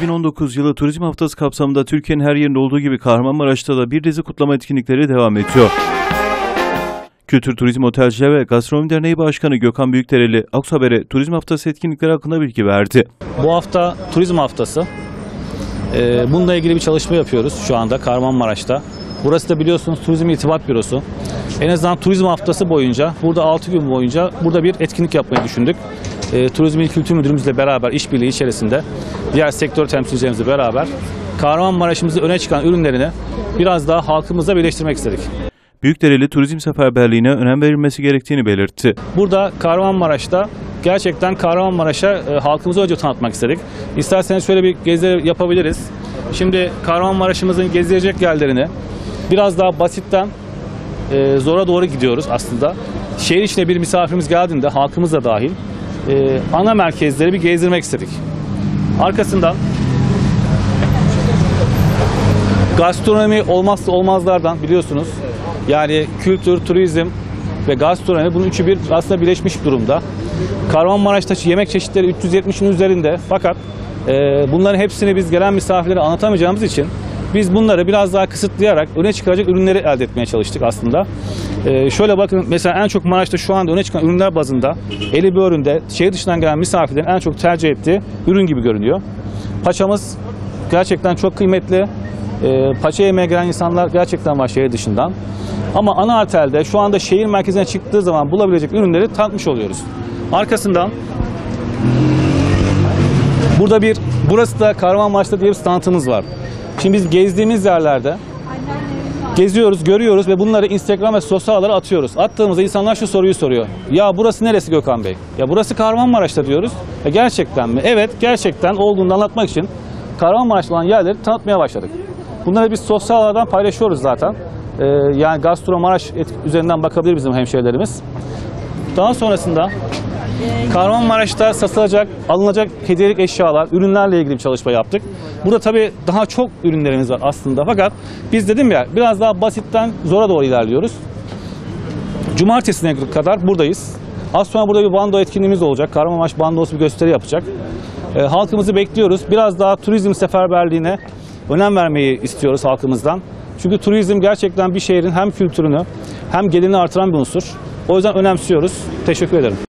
2019 yılı turizm haftası kapsamında Türkiye'nin her yerinde olduğu gibi Kahramanmaraş'ta da bir dizi kutlama etkinlikleri devam ediyor. Kültür Turizm Otelciler ve Gastronomi Derneği Başkanı Gökhan Büyükdereli Aksuhaber'e turizm haftası etkinlikleri hakkında bilgi verdi. Bu hafta turizm haftası. Bununla ilgili bir çalışma yapıyoruz şu anda Kahramanmaraş'ta. Burası da biliyorsunuz Turizm İrtibat Bürosu. En azından turizm haftası boyunca, burada 6 gün boyunca burada bir etkinlik yapmayı düşündük. Turizm İl Kültür Müdürümüzle beraber, işbirliği içerisinde, diğer sektör temsilcilerimizle beraber Kahramanmaraş'ımızın öne çıkan ürünlerini biraz daha halkımızla birleştirmek istedik. Büyükdereli turizm seferberliğine önem verilmesi gerektiğini belirtti. Burada Kahramanmaraş'ta gerçekten Kahramanmaraş'a halkımızı önce tanıtmak istedik. İsterseniz şöyle bir gezi yapabiliriz. Şimdi Kahramanmaraş'ımızın gezilecek yerlerini biraz daha basitten zora doğru gidiyoruz aslında. Şehir içine bir misafirimiz geldiğinde halkımız da dahil ana merkezleri bir gezdirmek istedik. Arkasından gastronomi olmazsa olmazlardan biliyorsunuz. Yani kültür, turizm ve gastronomi bunun üçü bir aslında birleşmiş durumda. Kahramanmaraş'ta yemek çeşitleri 370'in üzerinde fakat bunların hepsini biz gelen misafirlere anlatamayacağımız için biz bunları biraz daha kısıtlayarak öne çıkaracak ürünleri elde etmeye çalıştık aslında. Şöyle bakın mesela en çok Maraş'ta şu anda öne çıkan ürünler bazında Elibörü'nde şehir dışından gelen misafirlerin en çok tercih ettiği ürün gibi görünüyor. Paçamız gerçekten çok kıymetli. Paça yemeğe gelen insanlar gerçekten var şehir dışından. Ama ana arterde şu anda şehir merkezine çıktığı zaman bulabilecek ürünleri tanıtmış oluyoruz. Arkasından burada burası da Kahramanmaraş'ta diye bir standımız var. Şimdi biz gezdiğimiz yerlerde geziyoruz, görüyoruz ve bunları Instagram ve sosyal ağlara atıyoruz. Attığımızda insanlar şu soruyu soruyor. Ya burası neresi Gökhan Bey? Ya burası Kahramanmaraş'ta diyoruz. Gerçekten mi? Evet, gerçekten olduğunu anlatmak için Kahramanmaraş'ta olan yerleri tanıtmaya başladık. Bunları biz sosyal ağlardan paylaşıyoruz zaten. Yani Gastromaraş üzerinden bakabilir bizim hemşehrilerimiz. Daha sonrasında Kahramanmaraş'ta satılacak, alınacak hediyelik eşyalar, ürünlerle ilgili bir çalışma yaptık. Burada tabii daha çok ürünlerimiz var aslında. Fakat biz dedim ya biraz daha basitten zora doğru ilerliyoruz. Cumartesine kadar buradayız. Az sonra burada bir bando etkinliğimiz olacak. Kahramanmaraş bandosu bir gösteri yapacak. Halkımızı bekliyoruz. Biraz daha turizm seferberliğine önem vermeyi istiyoruz halkımızdan. Çünkü turizm gerçekten bir şehrin hem kültürünü hem gelirini artıran bir unsur. O yüzden önemsiyoruz. Teşekkür ederim.